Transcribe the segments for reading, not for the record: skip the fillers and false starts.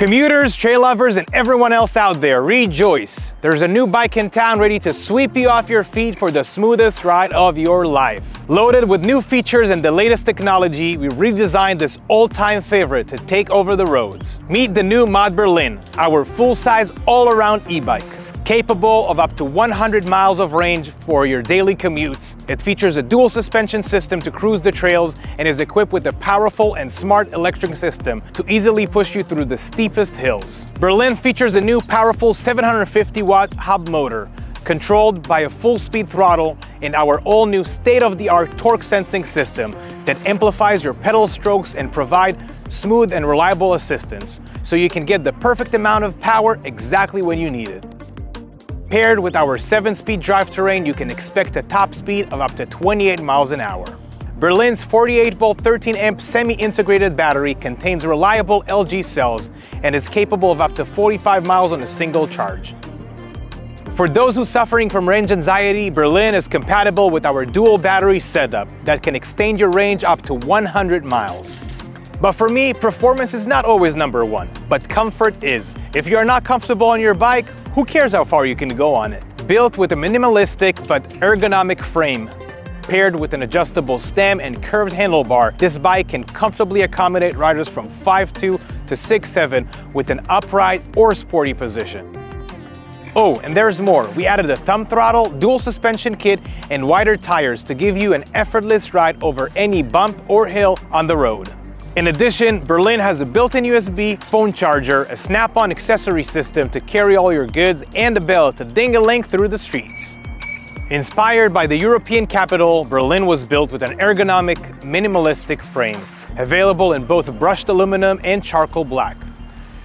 Commuters, trail lovers, and everyone else out there, rejoice. There's a new bike in town ready to sweep you off your feet for the smoothest ride of your life. Loaded with new features and the latest technology, we redesigned this all-time favorite to take over the roads. Meet the new MOD Berlin, our full-size all-around e-bike. Capable of up to 100 miles of range for your daily commutes, it features a dual suspension system to cruise the trails and is equipped with a powerful and smart electric system to easily push you through the steepest hills. Berlin features a new powerful 750-watt hub motor, controlled by a full-speed throttle and our all-new state-of-the-art torque sensing system that amplifies your pedal strokes and provides smooth and reliable assistance, so you can get the perfect amount of power exactly when you need it. Paired with our 7-speed drive terrain, you can expect a top speed of up to 28 miles an hour. Berlin's 48-volt 13-amp semi-integrated battery contains reliable LG cells and is capable of up to 45 miles on a single charge. For those who are suffering from range anxiety, Berlin is compatible with our dual battery setup that can extend your range up to 100 miles. But for me, performance is not always number one, but comfort is. If you are not comfortable on your bike, who cares how far you can go on it? Built with a minimalistic but ergonomic frame, paired with an adjustable stem and curved handlebar, this bike can comfortably accommodate riders from 5'2" to 6'7" with an upright or sporty position. Oh, and there's more. We added a thumb throttle, dual suspension kit, and wider tires to give you an effortless ride over any bump or hill on the road. In addition, Berlin has a built-in USB phone charger, a snap-on accessory system to carry all your goods, and a bell to ding-a-ling through the streets. Inspired by the European capital, Berlin was built with an ergonomic, minimalistic frame, available in both brushed aluminum and charcoal black.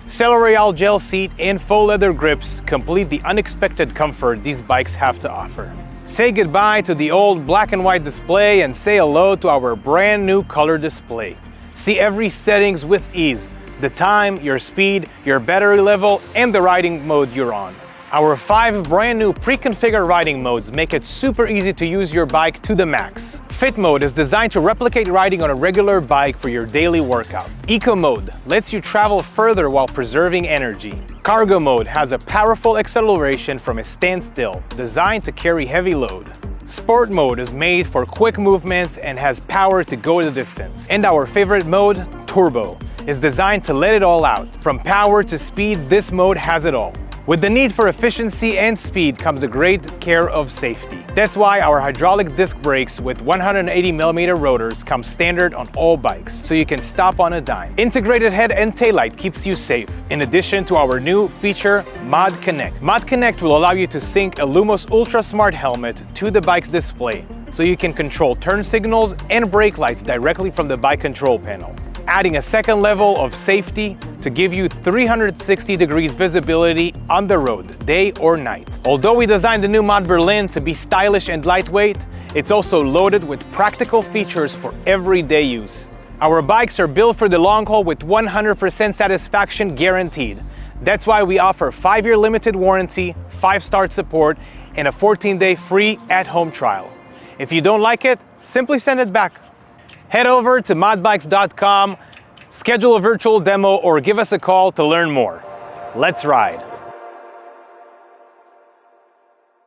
Celle Royale gel seat and faux leather grips complete the unexpected comfort these bikes have to offer. Say goodbye to the old black and white display and say hello to our brand new color display. See every settings with ease, the time, your speed, your battery level, and the riding mode you're on. Our 5 brand new pre-configured riding modes make it super easy to use your bike to the max. Fit mode is designed to replicate riding on a regular bike for your daily workout. Eco mode lets you travel further while preserving energy. Cargo mode has a powerful acceleration from a standstill, designed to carry heavy load. Sport mode is made for quick movements and has power to go the distance. And our favorite mode, Turbo, is designed to let it all out. From power to speed, this mode has it all. With the need for efficiency and speed comes a great care of safety. That's why our hydraulic disc brakes with 180mm rotors come standard on all bikes, so you can stop on a dime. Integrated head and taillight keeps you safe, in addition to our new feature, ModConnect. ModConnect will allow you to sync a Lumos Ultra Smart helmet to the bike's display, so you can control turn signals and brake lights directly from the bike control panel. Adding a second level of safety to give you 360 degrees visibility on the road, day or night. Although we designed the new MOD Berlin to be stylish and lightweight, it's also loaded with practical features for everyday use. Our bikes are built for the long haul with 100% satisfaction guaranteed. That's why we offer 5-year limited warranty, 5-star support, and a 14-day free at-home trial. If you don't like it, simply send it back. Head over to modbikes.com, schedule a virtual demo, or give us a call to learn more. Let's ride.